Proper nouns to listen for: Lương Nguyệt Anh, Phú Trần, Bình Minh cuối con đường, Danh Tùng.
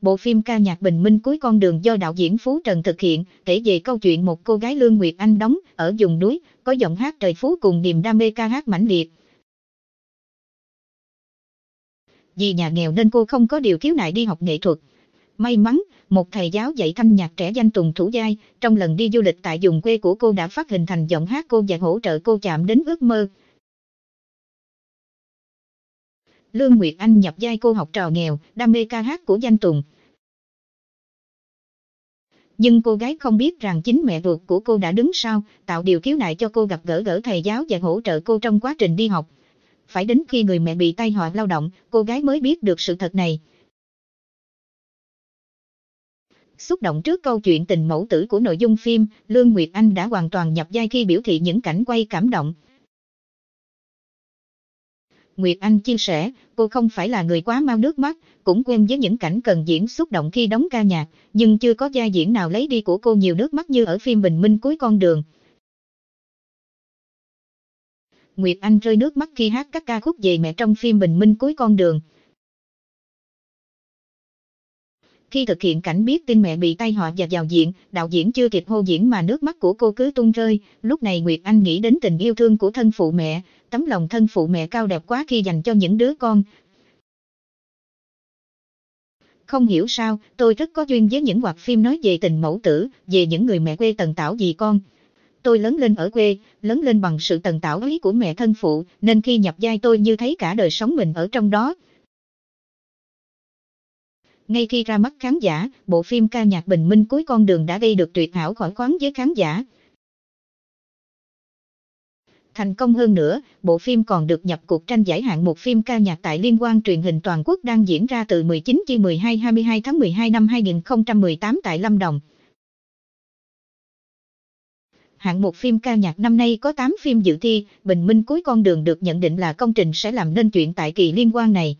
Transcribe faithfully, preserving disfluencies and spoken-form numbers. Bộ phim ca nhạc Bình Minh Cuối Con Đường do đạo diễn Phú Trần thực hiện, kể về câu chuyện một cô gái Lương Nguyệt Anh đóng ở vùng núi, có giọng hát trời phú cùng niềm đam mê ca hát mãnh liệt. Vì nhà nghèo nên cô không có điều khiếu nại đi học nghệ thuật. May mắn, một thầy giáo dạy thanh nhạc trẻ Danh Tùng thủ giai, trong lần đi du lịch tại vùng quê của cô đã phát hình thành giọng hát cô và hỗ trợ cô chạm đến ước mơ. Lương Nguyệt Anh nhập giai cô học trò nghèo, đam mê ca hát của Danh Tùng. Nhưng cô gái không biết rằng chính mẹ ruột của cô đã đứng sau, tạo điều khiếu nại cho cô gặp gỡ gỡ thầy giáo và hỗ trợ cô trong quá trình đi học. Phải đến khi người mẹ bị tai họa lao động, cô gái mới biết được sự thật này. Xúc động trước câu chuyện tình mẫu tử của nội dung phim, Lương Nguyệt Anh đã hoàn toàn nhập giai khi biểu thị những cảnh quay cảm động. Nguyệt Anh chia sẻ, cô không phải là người quá mau nước mắt, cũng quen với những cảnh cần diễn xúc động khi đóng ca nhạc, nhưng chưa có vai diễn nào lấy đi của cô nhiều nước mắt như ở phim Bình Minh Cuối Con Đường. Nguyệt Anh rơi nước mắt khi hát các ca khúc về mẹ trong phim Bình Minh Cuối Con Đường. Khi thực hiện cảnh biết tin mẹ bị tai họa và vào viện, đạo diễn chưa kịp hô diễn mà nước mắt của cô cứ tuôn rơi. Lúc này Nguyệt Anh nghĩ đến tình yêu thương của thân phụ mẹ, tấm lòng thân phụ mẹ cao đẹp quá khi dành cho những đứa con. Không hiểu sao, tôi rất có duyên với những hoạt phim nói về tình mẫu tử, về những người mẹ quê tần tảo vì con. Tôi lớn lên ở quê, lớn lên bằng sự tần tảo ấy của mẹ thân phụ, nên khi nhập giai tôi như thấy cả đời sống mình ở trong đó. Ngay khi ra mắt khán giả, bộ phim ca nhạc Bình Minh Cuối Con Đường đã gây được tuyệt hảo khỏi khoáng với khán giả. Thành công hơn nữa, bộ phim còn được nhập cuộc tranh giải hạng mục phim ca nhạc tại Liên hoan truyền hình toàn quốc đang diễn ra từ mười chín đến mười hai đến hai mươi hai tháng mười hai năm hai nghìn không trăm mười tám tại Lâm Đồng. Hạng mục phim ca nhạc năm nay có tám phim dự thi, Bình Minh Cuối Con Đường được nhận định là công trình sẽ làm nên chuyện tại kỳ liên hoan này.